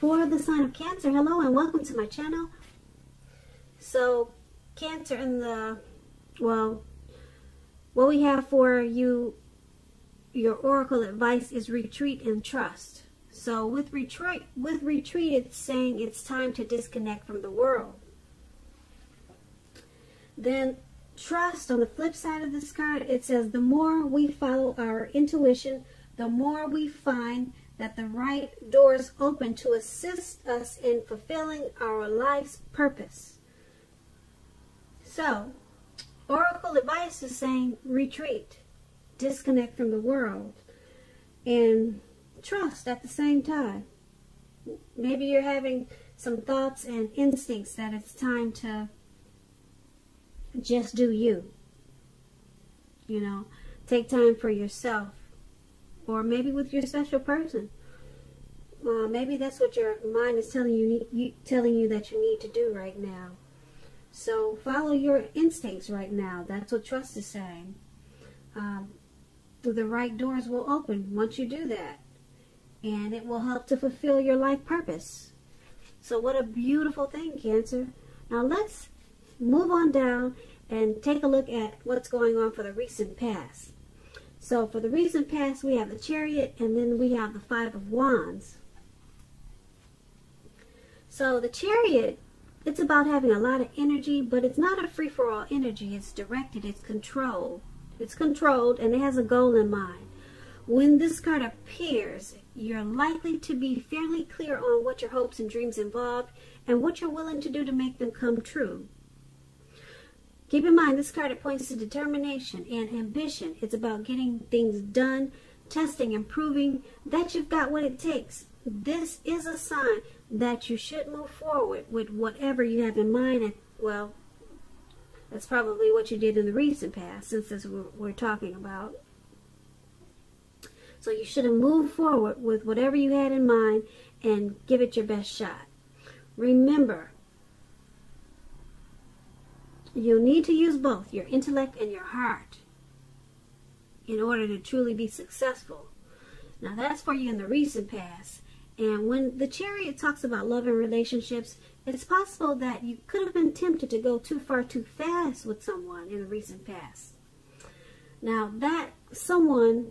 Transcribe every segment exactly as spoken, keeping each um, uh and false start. for the sign of Cancer. Hello and welcome to my channel. So Cancer in the, well, what we have for you, your oracle advice is retreat and trust. So with retreat, with retreat, it's saying it's time to disconnect from the world. Then trust, on the flip side of this card, it says the more we follow our intuition, the more we find that the right doors open to assist us in fulfilling our life's purpose. So, oracle advice is saying retreat, disconnect from the world, and trust at the same time. Maybe you're having some thoughts and instincts that it's time to just do you. You know, take time for yourself. Or maybe with your special person. Uh, maybe that's what your mind is telling you, need, you, telling you that you need to do right now. So follow your instincts right now. That's what trust is saying. Um, the right doors will open once you do that. And it will help to fulfill your life purpose. So what a beautiful thing, Cancer. Now let's move on down and take a look at what's going on for the recent past. So for the recent past, we have the Chariot, and then we have the Five of Wands. So the Chariot, it's about having a lot of energy, but it's not a free-for-all energy. It's directed, it's controlled. It's controlled, and it has a goal in mind. When this card appears, you're likely to be fairly clear on what your hopes and dreams involve and what you're willing to do to make them come true. Keep in mind, this card, it points to determination and ambition. It's about getting things done, testing, and proving that you've got what it takes. This is a sign that you should move forward with whatever you have in mind. And, well, that's probably what you did in the recent past, since this is what we're talking about. So you should have moved forward with whatever you had in mind and give it your best shot. Remember, you'll need to use both your intellect and your heart in order to truly be successful. Now that's for you in the recent past. And when the Chariot talks about love and relationships, it's possible that you could have been tempted to go too far too fast with someone in the recent past. Now that someone,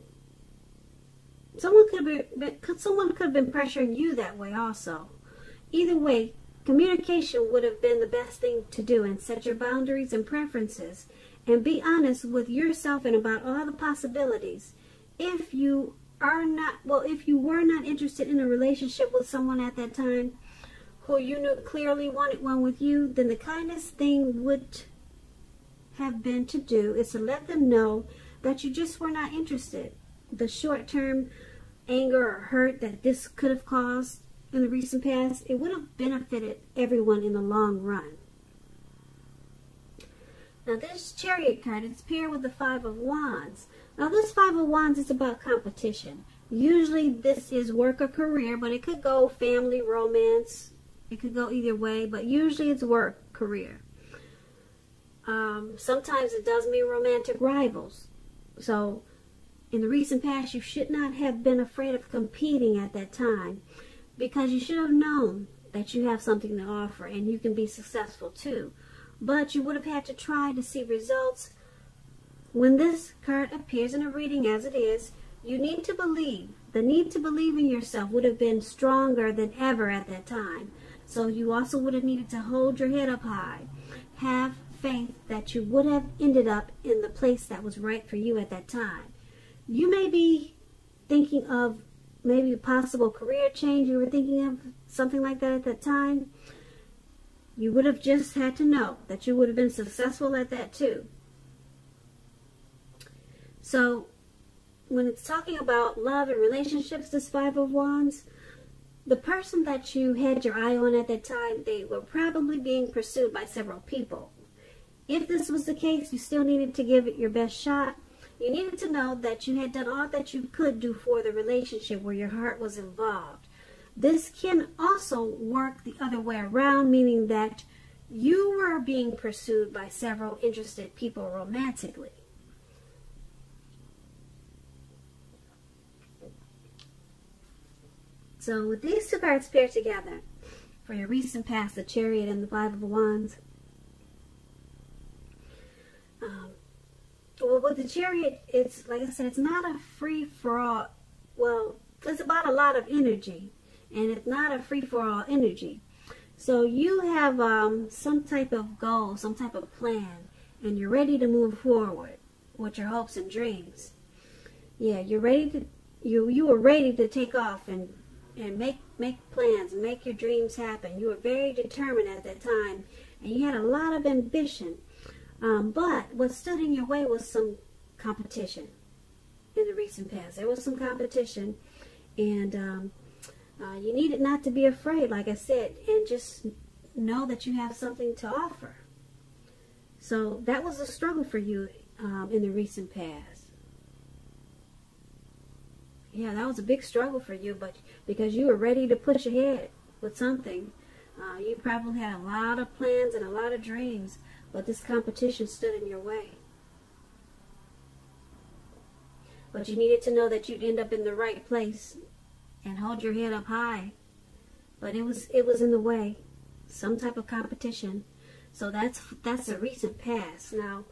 someone could have been, could, someone could have been pressuring you that way also. Either way, communication would have been the best thing to do, and set your boundaries and preferences and be honest with yourself and about all the possibilities. If you are not, well, if you were not interested in a relationship with someone at that time who you knew clearly wanted one with you, then the kindest thing would have been to do is to let them know that you just were not interested. The short-term anger or hurt that this could have caused in the recent past, it would have benefited everyone in the long run. Now this Chariot card is paired with the Five of Wands. Now this Five of Wands is about competition. Usually this is work or career, but it could go family, romance. It could go either way, but usually it's work, career. Um, sometimes it does mean romantic rivals. So in the recent past, you should not have been afraid of competing at that time, because you should have known that you have something to offer and you can be successful too. But you would have had to try to see results. When this card appears in a reading as it is, you need to believe. The need to believe in yourself would have been stronger than ever at that time. So you also would have needed to hold your head up high. Have faith that you would have ended up in the place that was right for you at that time. You may be thinking of maybe a possible career change. You were thinking of something like that at that time. You would have just had to know that you would have been successful at that too. So when it's talking about love and relationships, this Five of Wands, the person that you had your eye on at that time, they were probably being pursued by several people. If this was the case, you still needed to give it your best shot. You needed to know that you had done all that you could do for the relationship where your heart was involved. This can also work the other way around, meaning that you were being pursued by several interested people romantically. So with these two cards paired together, for your recent past, the Chariot and the Five of Wands. Um, well, with the Chariot, it's, like I said, it's not a free-for-all. Well, it's about a lot of energy, and it's not a free-for-all energy. So you have um, some type of goal, some type of plan, and you're ready to move forward with your hopes and dreams. Yeah, you're ready to, you you were ready to take off and and make make plans, make your dreams happen. You were very determined at that time, and you had a lot of ambition. Um, but what stood in your way was some competition in the recent past. There was some competition, and um, uh, you needed not to be afraid, like I said, and just know that you have something to offer. So that was a struggle for you um, in the recent past. Yeah, that was a big struggle for you, but because you were ready to push ahead with something, uh, you probably had a lot of plans and a lot of dreams, but this competition stood in your way. But you needed to know that you'd end up in the right place and hold your head up high. But it was it was in the way, some type of competition. So that's that's the recent past. Now,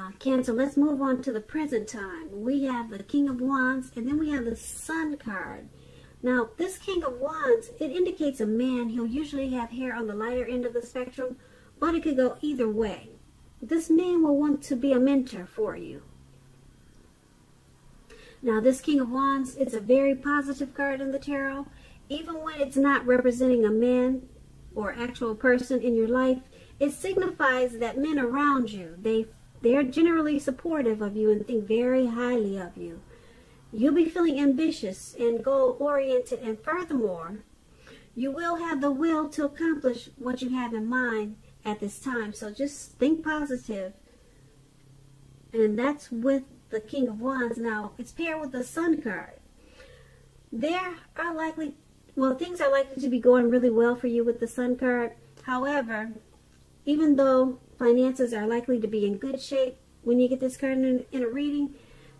Uh, Cancer, let's move on to the present time. We have the King of Wands, and then we have the Sun card. Now, this King of Wands, it indicates a man. He'll usually have hair on the lighter end of the spectrum, but it could go either way. This man will want to be a mentor for you. Now, this King of Wands, it's a very positive card in the tarot. Even when it's not representing a man or actual person in your life, it signifies that men around you, they They're generally supportive of you and think very highly of you. You'll be feeling ambitious and goal-oriented, and furthermore, you will have the will to accomplish what you have in mind at this time. So just think positive. And that's with the King of Wands. Now, it's paired with the Sun card. There are likely, well, things are likely to be going really well for you with the Sun card. However, even though finances are likely to be in good shape when you get this card in, in a reading,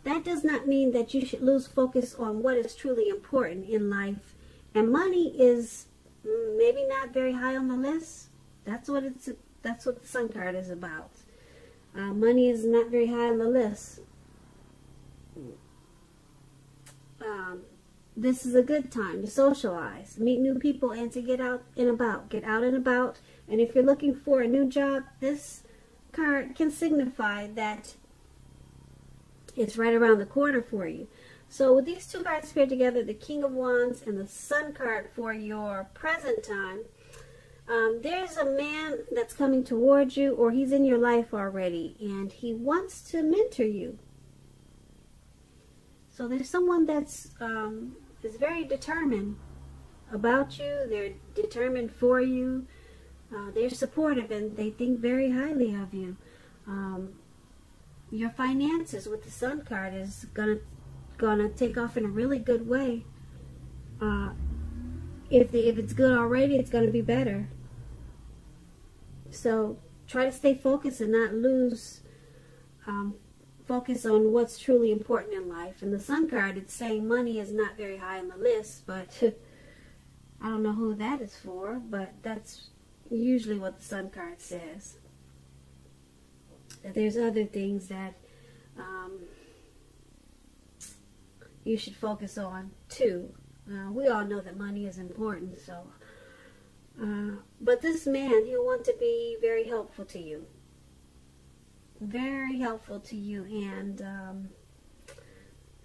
that does not mean that you should lose focus on what is truly important in life. And money is maybe not very high on the list. That's what it's. That's what the Sun card is about. Uh, money is not very high on the list. Um, this is a good time to socialize, meet new people, and to get out and about. Get out and about. And if you're looking for a new job, this card can signify that it's right around the corner for you. So with these two cards paired together, the King of Wands and the Sun card for your present time, um, there's a man that's coming towards you, or he's in your life already, and he wants to mentor you. So there's someone that's um, is very determined about you. They're determined for you. Uh, they're supportive, and they think very highly of you. Um, your finances with the Sun card is gonna gonna take off in a really good way. Uh, if the, if it's good already, it's gonna be better. So try to stay focused and not lose um, focus on what's truly important in life. And the Sun card, it's saying money is not very high on the list, but I don't know who that is for, but that's usually what the Sun card says. There's other things that um, you should focus on too. Uh, we all know that money is important, so uh, but this man, he'll want to be very helpful to you, very helpful to you, and um,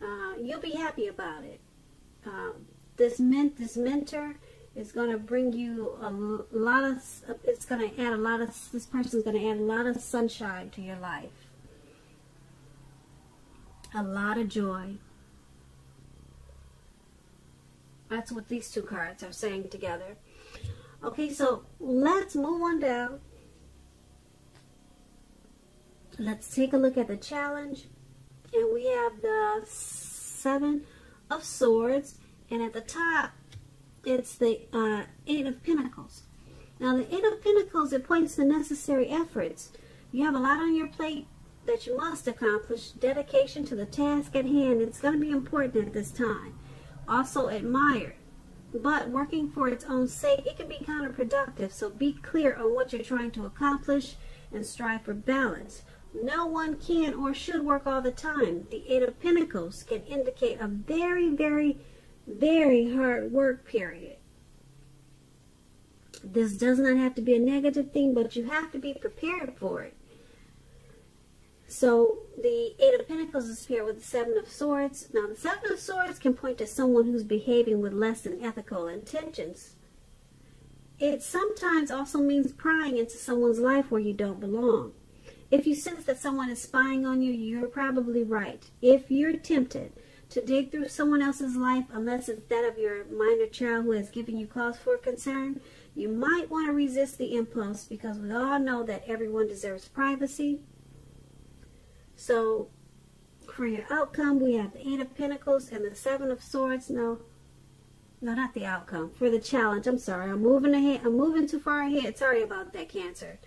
uh, you'll be happy about it. Um, this men this mentor It's going to bring you a lot of, it's going to add a lot of, this person's going to add a lot of sunshine to your life. A lot of joy. That's what these two cards are saying together. Okay, so let's move on down. Let's take a look at the challenge. And we have the Seven of Swords. And at the top, it's the uh, Eight of Pentacles. Now, the Eight of Pentacles, it points to necessary efforts. You have a lot on your plate that you must accomplish. Dedication to the task at hand, it's going to be important at this time. Also, admired. but working for its own sake, it can be counterproductive. So be clear on what you're trying to accomplish and strive for balance. No one can or should work all the time. The Eight of Pentacles can indicate a very, very, very hard work period. This does not have to be a negative thing, but you have to be prepared for it. So the Eight of Pentacles is here with the Seven of Swords. Now the Seven of Swords can point to someone who's behaving with less than ethical intentions. It sometimes also means prying into someone's life where you don't belong. If you sense that someone is spying on you, you're probably right. If you're tempted to dig through someone else's life, unless it's that of your minor child who has given you cause for concern, you might want to resist the impulse, because we all know that everyone deserves privacy. So, for your outcome, we have the Eight of Pentacles and the Seven of Swords. No, no, not the outcome. For the challenge, I'm sorry. I'm moving ahead. I'm moving too far ahead. Sorry about that, Cancer.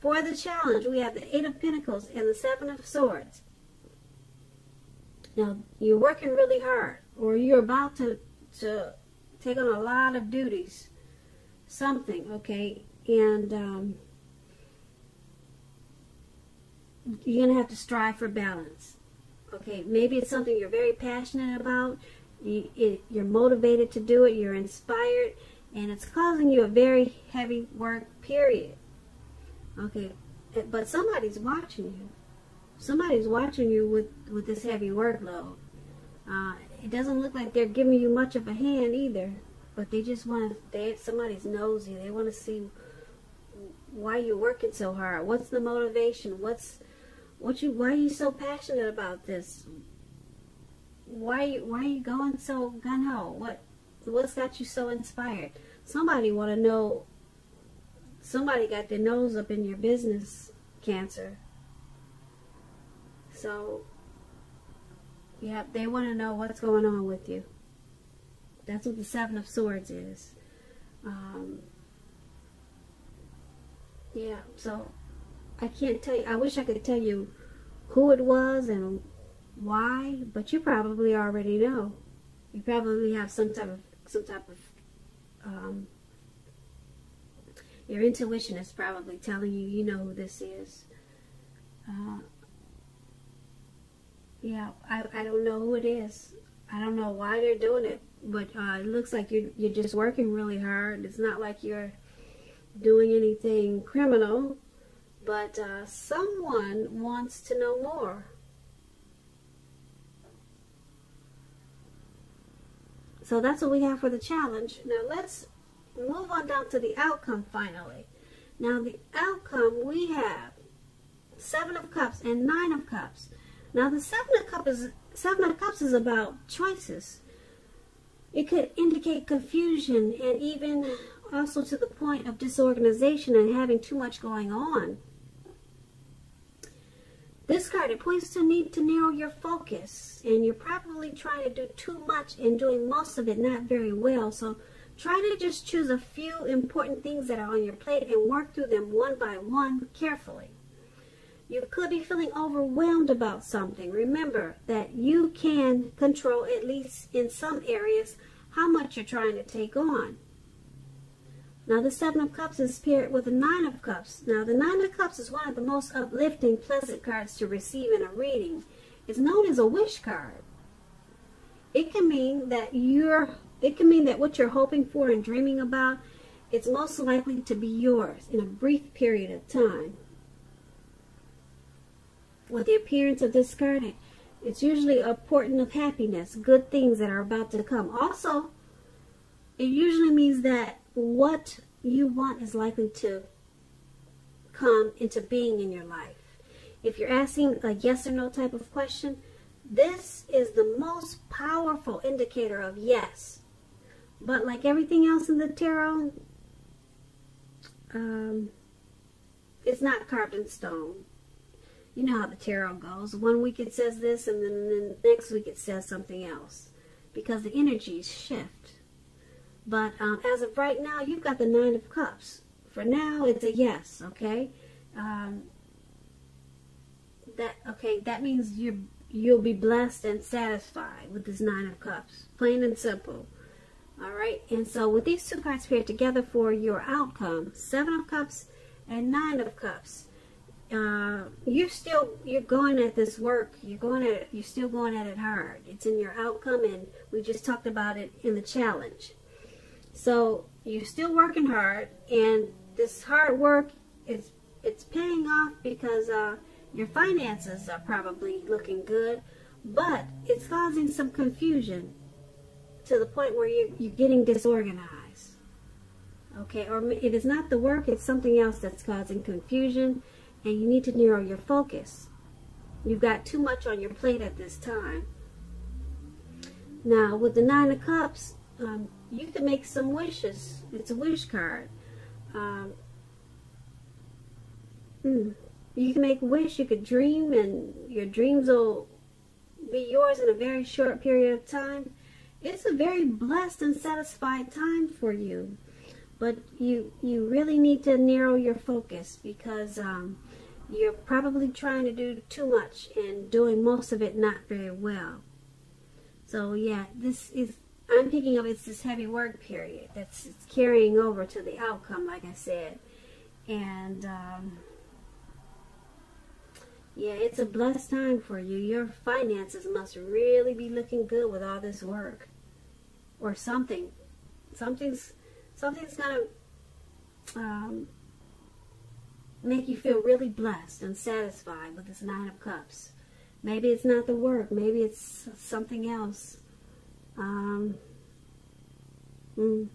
For the challenge, we have the Eight of Pentacles and the Seven of Swords. Now, you're working really hard, or you're about to, to take on a lot of duties. Something, okay? And, um... you're going to have to strive for balance. Okay, maybe it's something you're very passionate about. You, it, you're motivated to do it. You're inspired. And it's causing you a very heavy work period. Okay, but somebody's watching you. Somebody's watching you with, with this heavy workload. Uh, it doesn't look like they're giving you much of a hand either. But they just want to, they, somebody's nosy. They want to see why you're working so hard. What's the motivation? What's... What you, why are you so passionate about this? Why, why are you going so gung-ho? What, what's got you so inspired? Somebody want to know, somebody got their nose up in your business, Cancer. So, yeah, they want to know what's going on with you. That's what the Seven of Swords is. Um, yeah, so... I can't tell you, I wish I could tell you who it was and why, but you probably already know. You probably have some type of, some type of, um, your intuition is probably telling you, you know who this is. Uh, yeah, I, I don't know who it is. I don't know why they're doing it, but uh, it looks like you're, you're just working really hard. It's not like you're doing anything criminal. But uh, someone wants to know more. So that's what we have for the challenge. Now let's move on down to the outcome finally. Now the outcome, we have Seven of Cups and Nine of Cups. Now the Seven of Cups is, Seven of Cups is about choices. It could indicate confusion and even also to the point of disorganization and having too much going on. This card, it points to need to narrow your focus, and you're probably trying to do too much and doing most of it not very well. So try to just choose a few important things that are on your plate and work through them one by one carefully. You could be feeling overwhelmed about something. Remember that you can control, at least in some areas, how much you're trying to take on. Now the Seven of Cups is paired with the Nine of Cups. Now the Nine of Cups is one of the most uplifting, pleasant cards to receive in a reading. It's known as a wish card. It can mean that you're, it can mean that what you're hoping for and dreaming about, it's most likely to be yours in a brief period of time. With the appearance of this card, it's usually a portent of happiness, good things that are about to come. Also, it usually means that what you want is likely to come into being in your life. If you're asking a yes or no type of question, this is the most powerful indicator of yes. But like everything else in the tarot, um, it's not carved in stone. You know how the tarot goes. One week it says this, and then the next week it says something else, because the energies shift. But um, as of right now, you've got the Nine of Cups. For now, it's a yes, okay? Um, that okay. That means you're, you'll be blessed and satisfied with this Nine of Cups. Plain and simple. All right, and so with these two cards paired together for your outcome, Seven of Cups and Nine of Cups, uh, you're still you're going at this work. You're going at it, you're still going at it hard. It's in your outcome, and we just talked about it in the challenge. So you're still working hard, and this hard work is it's paying off because uh, your finances are probably looking good, but it's causing some confusion to the point where you're, you're getting disorganized. Okay, or it is not the work, it's something else that's causing confusion, and you need to narrow your focus. You've got too much on your plate at this time. Now, with the Nine of Cups, um, you can make some wishes. It's a wish card. Um, mm, you can make a wish, you could dream, and your dreams will be yours in a very short period of time. It's a very blessed and satisfied time for you, but you you really need to narrow your focus because um, you're probably trying to do too much and doing most of it not very well. So yeah, this is, I'm picking up, it's this heavy work period that's it's carrying over to the outcome, like I said, and um, yeah, it's a blessed time for you. Your finances must really be looking good with all this work. Or something, something's something's gonna um, make you feel really blessed and satisfied with this Nine of Cups. Maybe it's not the work. Maybe it's something else. Um, mm,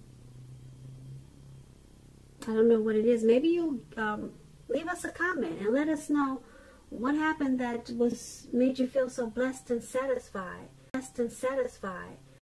I don't know what it is. Maybe you'll um, leave us a comment and let us know what happened that was made you feel so blessed and satisfied. Blessed and satisfied.